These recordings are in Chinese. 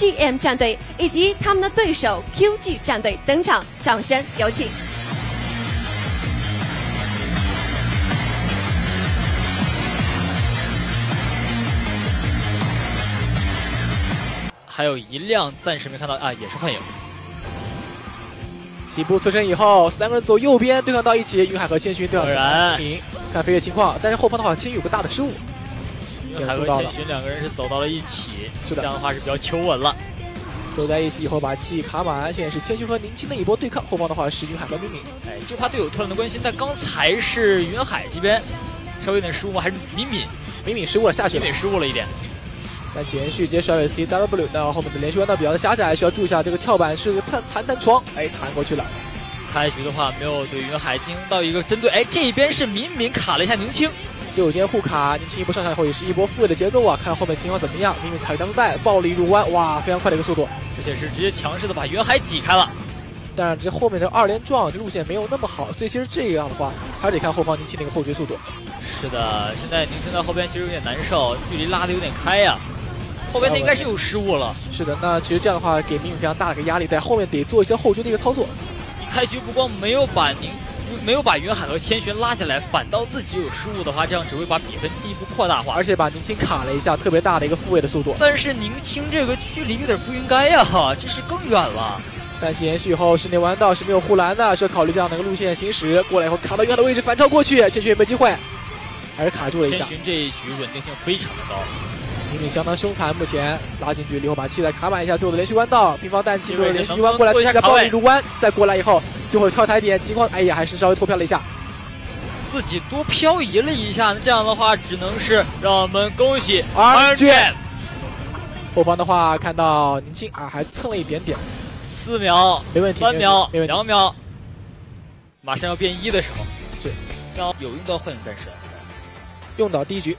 GM 战队以及他们的对手 QG 战队登场，掌声有请。 还有一辆暂时没看到啊，也是幻影。起步侧身以后，三个人走右边对抗到一起，云海和千寻对抗。看飞跃情况，但是后方的话，千寻有个大的失误。云海和千寻两个人是走到了一起，是的，这样的话是比较求稳了。走在一起以后，把气卡满。现在是千寻和宁青的一波对抗，后方的话是云海和敏敏。哎，就怕队友突然的关心，但刚才是云海这边稍微有点失误，还是敏敏失误了，下去了，敏敏失误了一点。 那延续接甩尾 CW， 那后面的连续弯道比较的狭窄，需要注意一下这个跳板是个弹窗，哎，弹过去了。开局的话没有对云海进行到一个针对，哎，这边是敏敏卡了一下宁青，队友间互卡，宁青一波上下以后也是一波复位的节奏啊，看后面情况怎么样。敏敏踩单带暴力入弯，哇，非常快的一个速度，而且是直接强势的把云海挤开了。但是这后面的二连撞路线没有那么好，所以其实这样的话还得看后方宁青那个后追速度。是的，现在宁青在后边其实有点难受，距离拉的有点开呀、啊。 后面那应该是有失误了。是的，那其实这样的话给敏敏非常大的一个压力，在后面得做一些后追的一个操作。你开局不光没有把云海和千寻拉下来，反倒自己有失误的话，这样只会把比分进一步扩大化。而且把宁青卡了一下，特别大的一个复位的速度。但是宁青这个距离有点不应该呀、啊，这是更远了。但是延续以后室内弯道是没有护栏的，需要考虑这样的一个路线行驶。过来以后卡到云海的位置反超过去，千寻有没有机会？还是卡住了一下。千寻这一局稳定性非常的高。 敏敏相当凶残，目前拉近距离后把气带卡满一下，最后的连续弯道，平方氮气最后连续弯过来，再暴力入弯，再过来以后，最后跳台点情况，哎呀，还是稍微脱漂了一下，自己多漂移了一下，这样的话只能是让我们恭喜 RG。后方的话看到宁青啊，还蹭了一点点，4秒，没问题，3秒，没问题，2秒，马上要变一的时候，对，要有用到幻影战士，用到第一局。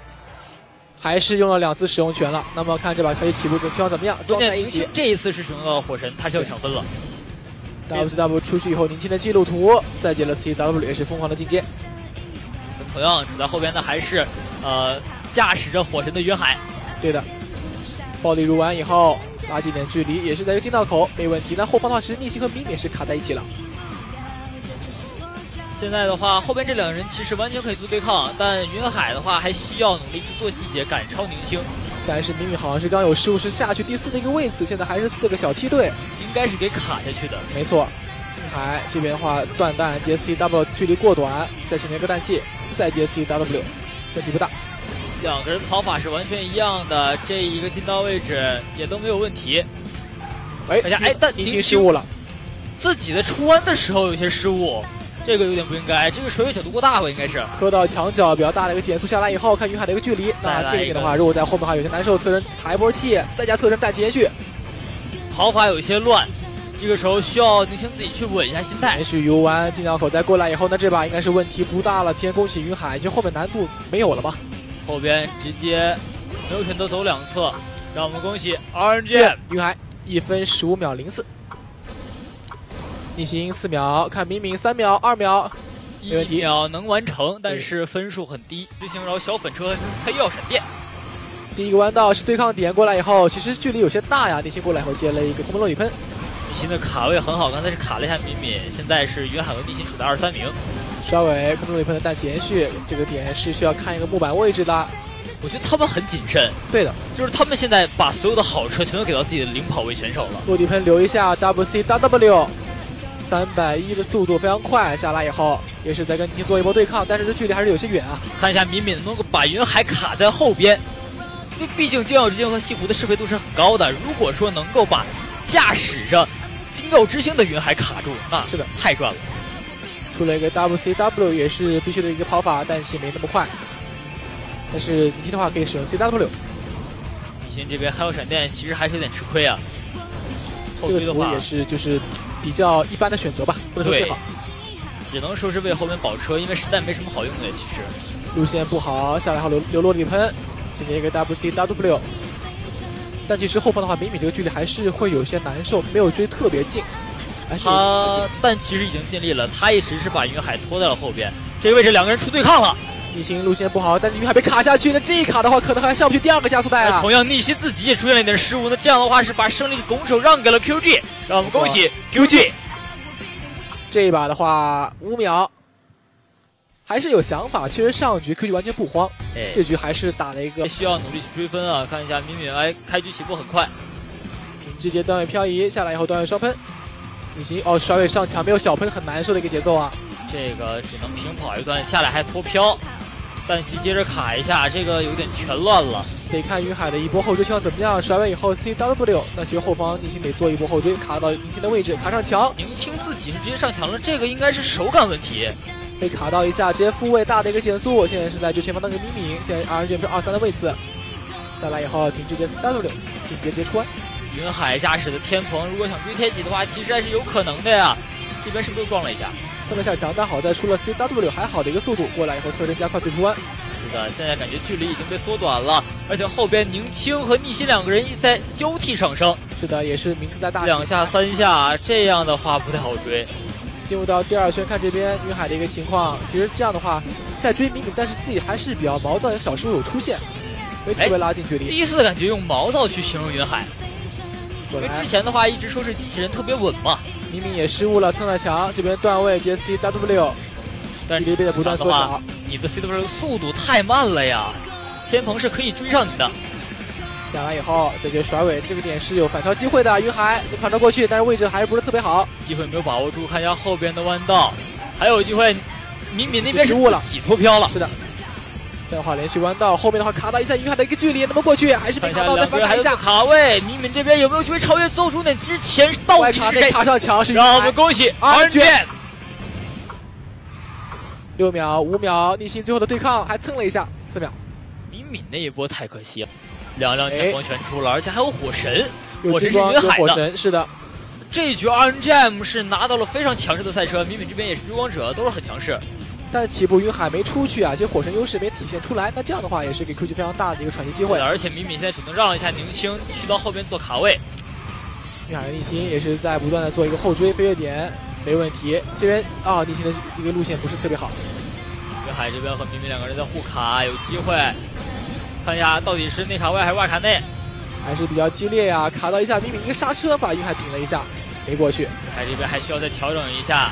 还是用了2次使用权了，那么看这把开局起步情况怎么样？撞在一起，这一次是使用到了火神，他是要抢分了。WCW 出去以后，宁青的记录图，再接了 CW 也是疯狂的进阶。同样处在后边的还是驾驶着火神的云海。对的，暴力入完以后拉近点距离，也是在这个进道口没问题。但后方的话是逆行和敏敏是卡在一起了。 现在的话，后边这两个人其实完全可以做对抗，但云海的话还需要努力去做细节，赶超宁青。但是敏敏好像是刚有失误，是下去第4的一个位次，现在还是4个小梯队，应该是给卡下去的。没错，云海这边的话断弹接 CW 距离过短，再形成一个氮气，再接 CW， 问题不大。两个人跑法是完全一样的，这一个进道位置也都没有问题。哎，等一下，哎，但宁青失误了，自己的出弯的时候有些失误。 这个有点不应该，这个水位角度过大吧，应该是磕到墙角比较大的一个减速下来以后，看云海的一个距离。那这个的话，如果在后面的话有些难受，侧身抬一波气，再加侧身带延续，跑法有些乱。这个时候需要宁青自己去稳一下心态。也许游完进道口再过来以后，那这把应该是问题不大了。先恭喜云海，就后面难度没有了吧？后边直接没有选择走两侧，让我们恭喜 RNGM 云海1分15秒04。 逆行4秒，看敏敏3秒、2秒，1秒能完成，但是分数很低。执行然后小粉车黑曜闪电，第一个弯道是对抗点过来以后，其实距离有些大呀。逆行过来以后接了一个空中落雨喷，逆行的卡位很好，刚才是卡了一下敏敏，现在是云海和逆行处在23名。刷尾空中落雨喷的带延续，这个点是需要看一个木板位置的。我觉得他们很谨慎，对的，就是他们现在把所有的好车全都给到自己的领跑位选手了。落地喷留一下 WCW。 310的速度非常快，下来以后也是在跟宁青做一波对抗，但是这距离还是有些远啊。看一下敏敏能够把云海卡在后边，因为毕竟金曜之星和西湖的适配度是很高的。如果说能够把驾驶着金曜之星的云海卡住，那是的，太赚了。出了一个 WCW 也是必须的一个跑法，但是没那么快。但是宁青的话可以使用 CW。宁青这边还有闪电，其实还是有点吃亏啊。后推的话也是就是。 比较一般的选择吧，不能说最好，只能说是为后面保车，因为实在没什么好用的。其实路线不好，下来后流落地喷，直接一个 WCW。但其实后方的话，敏敏这个距离还是会有些难受，没有追特别近。但其实已经尽力了，他一直是把云海拖在了后边。这个位置两个人出对抗了，逆行路线不好，但是鱼海被卡下去了。这一卡的话，可能还上不去第二个加速带啊。同样，逆行自己也出现了一点失误。那这样的话，是把胜利拱手让给了 QG。让我们恭喜 QG。这一把的话，5秒，还是有想法。确实上局 QG 完全不慌，哎、这局还是打了一个需要努力去追分啊。看一下敏敏，哎，开局起步很快，凭直接段位漂移下来以后，段位双喷。逆行哦，甩尾上墙没有小喷，很难受的一个节奏啊。这个只能平跑一段，下来还脱飘。 但其接着卡一下，这个有点全乱了。得看于海的一波后追情况怎么样。甩尾以后 CW， 那其实后方宁青得做一波后追，卡到宁青的位置，卡上墙。宁青自己直接上墙了，这个应该是手感问题。被卡到一下，直接复位大的一个减速。现在是在追前方那个咪咪，现在 RNGM 是23的位次。下来以后停滞接 CW， 紧接着穿。云海驾驶的天蓬，如果想追天启的话，其实还是有可能的呀。这边是不是又撞了一下？ 蹭了下墙，但好在出了 CW， 还好的一个速度过来以后，侧身加快最出弯。是的，现在感觉距离已经被缩短了，而且后边宁青和逆心两个人在交替上升。是的，也是名次在大2下3下，这样的话不太好追。进入到第二圈，看这边云海的一个情况，其实这样的话在追敏敏，但是自己还是比较毛躁，有小失误有出现，没特别拉近距离。第一次感觉用毛躁去形容云海。 因为之前的话一直说是机器人特别稳嘛，明明也失误了，蹭了墙，这边段位 JCW， 但是距离被不断缩小，你的 CW 速度太慢了呀，天蓬是可以追上你的。下来以后再去甩尾，这个点是有反超机会的，云海反超过去，但是位置还是不是特别好，机会没有把握住，看一下后边的弯道，还有机会，敏敏那边失误了，自己脱飘了，是的。 这样的话，连续弯道后面的话卡到一下云海的一个距离，那么过去还是被卡到，再反卡一下卡位。敏敏这边有没有机会超越邹主任之前到底是谁？卡上墙是让我们恭喜RNGM。6秒、5秒，逆行最后的对抗还蹭了一下，4秒。敏敏那一波太可惜了，2辆天光全出了，而且还有火神，火神是云海的，是的。这一局 RNGM 是拿到了非常强势的赛车，敏敏这边也是追光者，都是很强势。 但是起步云海没出去啊，其实火神优势没体现出来。那这样的话也是给 QG 非常大的一个喘息机会。而且敏敏现在只能让了一下宁青，去到后边做卡位。云海逆行也是在不断的做一个后追飞跃点，没问题。这边啊，逆行的一个路线不是特别好。云海这边和敏敏两个人在互卡，有机会。看一下到底是内卡外还是外卡内，还是比较激烈呀、啊。卡到一下敏敏一个刹车，把云海顶了一下，没过去。云海这边还需要再调整一下。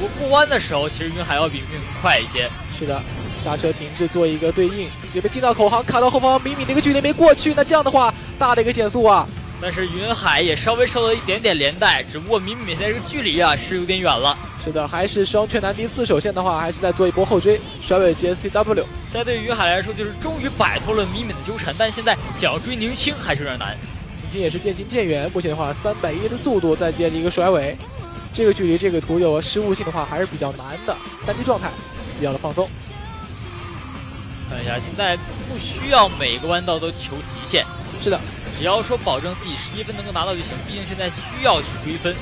不过弯的时候，其实云海要比敏敏快一些。是的，刹车停滞做一个对应，直接被进到口航，卡到后方，敏敏那个距离没过去。那这样的话，大的一个减速啊。但是云海也稍微受了一点点连带，只不过敏敏现在这个距离啊是有点远了。是的，还是双拳难敌四手，现在的话还是在做一波后追，甩尾接 CW。现在对于云海来说，就是终于摆脱了敏敏的纠缠，但现在想要追宁青还是有点难。宁青也是渐行渐远，目前的话310的速度，再接着一个甩尾。 这个距离，这个图有失误性的话还是比较难的，单机状态比较的放松。看一下，现在不需要每个弯道都求极限，是的，只要说保证自己11分能够拿到就行，毕竟现在需要去追分。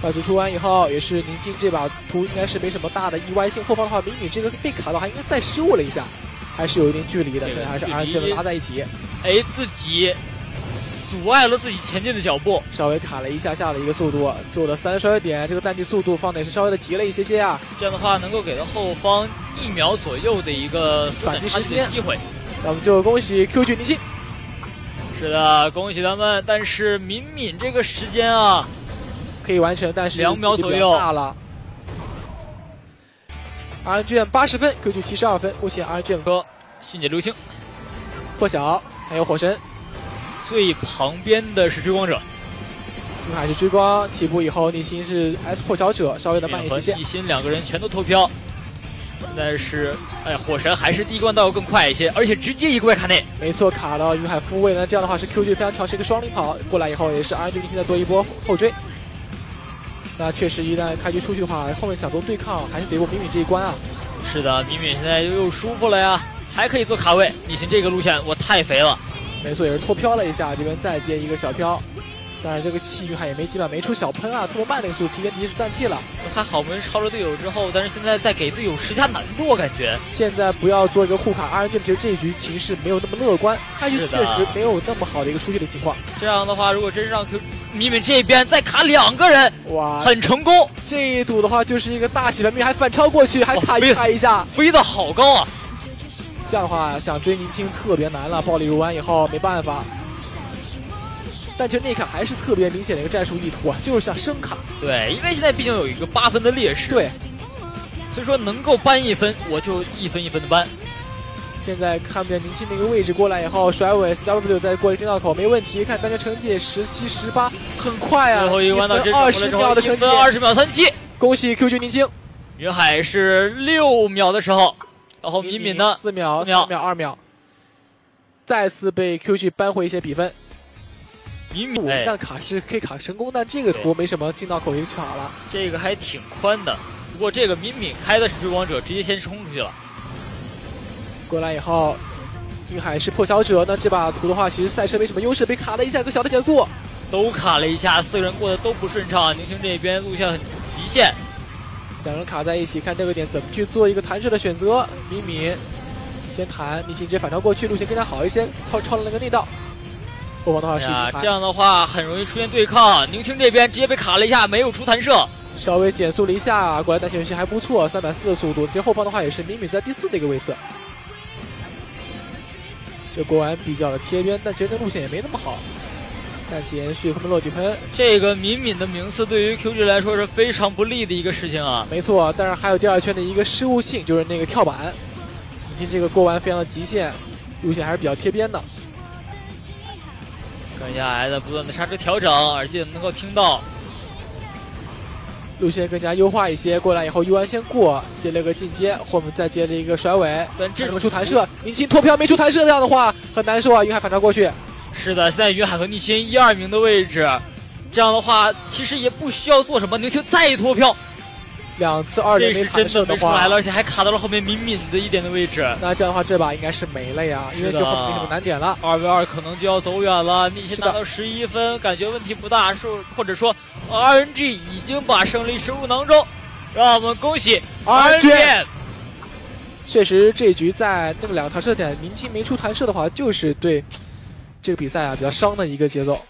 快速出弯以后，也是宁静这把图应该是没什么大的意外性，后方的话，敏敏这个被卡到还应该再失误了一下，还是有一定距离的，这个还是RNGM拉在一起。哎，自己。 阻碍了自己前进的脚步，稍微卡了一下下的一个速度，做了3点，这个淡季速度放的也是稍微的急了一些些啊。这样的话能够给到后方1秒左右的一个喘息时间机会。那我们就恭喜 QG 宁青。是的，恭喜他们。但是敏敏这个时间啊，可以完成，但是2秒左右大了。RNGM 80分 ，QG 72分，目前 RNGM 哥迅捷流星、破晓还有火神。 最旁边的是追光者，云海是追光起步以后，逆心是 S 破晓者，稍微的慢一些些。逆心两个人全都脱飘，但是哎，火神还是第一个弯道要更快一些，而且直接一个外卡内。没错，卡到云海复位呢，这样的话是 QG 非常强势一个双领跑过来以后，也是 RNG 现在做一波后追。那确实，一旦开局出去的话，后面想做对抗还是得过敏敏这一关啊。是的，敏敏现在又舒服了呀，还可以做卡位。逆心这个路线我太肥了。 没错，也是脱飘了一下，这边再接一个小飘，但是这个气云海也没基本没出小喷啊，特别慢那个速度，提前提示断气了。还好我们超了队友之后，但是现在在给队友施加难度，我感觉。现在不要做一个护卡 ，RNG 其实这一局情势没有那么乐观，开局确实没有那么好的一个出局的情况。这样的话，如果真让 Q 米敏这边再卡两个人，哇，很成功。这一赌的话就是一个大喜的命，还反超过去，还卡一卡一下，飞得好高啊！这样的话想追明清特别难了，暴力入弯以后没办法。但其实内卡还是特别明显的一个战术意图啊，就是想升卡。对，因为现在毕竟有一个8分的劣势。对，所以说能够扳一分，我就一分一分的扳。 现在看不见明清那个位置过来以后，甩尾 CW 再过一个道口没问题。看单圈成绩17、18，很快啊！最后一弯到这20秒的成绩，20秒37，恭喜 QG 明清。云海是6秒的时候，然后米敏呢4秒、3秒、2秒，再次被 QG 扳回一些比分。米敏但卡是 K 卡成功，但这个图没什么，进道口就卡了。这个还挺宽的，不过这个米敏开的是追光者，直接先冲出去了。 过来以后，云海是破晓者。那这把图的话，其实赛车没什么优势，被卡了一下，个小的减速，都卡了一下，4个人过得都不顺畅。宁清这边路线很极限，两人卡在一起，看这个点怎么去做一个弹射的选择。米敏先弹，宁清直接反超过去，路线更加好一些，超了那个内道。后方的话是、这样的话很容易出现对抗。宁清这边直接被卡了一下，没有出弹射，稍微减速了一下。过来单线游戏还不错，340的速度。其实后方的话也是米敏在第4的一个位次。 这果然比较的贴边，但其实这路线也没那么好。但延续后面落地喷，这个敏敏的名次对于 QG 来说是非常不利的一个事情啊。没错，但是还有第2圈的一个失误性，就是那个跳板，以及这个过完非常的极限，路线还是比较贴边的。看一下 S 不断的刹车调整，耳机能够听到。路线更加优化一些，过来以后 U 弯先过，接了个进阶，后面再接了一个甩尾，但这种出弹射，宁清脱漂没出弹射，这样的话很难受啊。云海反超过去，是的，现在云海和宁清1、2名的位置，这样的话其实也不需要做什么，宁清再一脱漂，2次2连没弹射的话，来了，而且还卡到了后面敏敏的1点的位置，那这样的话这把应该是没了呀，因为就后面没什么难点了，2v2可能就要走远了。宁清拿到11分，感觉问题不大，是或者说。 RNG 已经把胜利收入囊中，让我们恭喜 RNGM。确实，这局在那么两个弹射点，明清没出弹射的话，就是对这个比赛啊比较伤的一个节奏。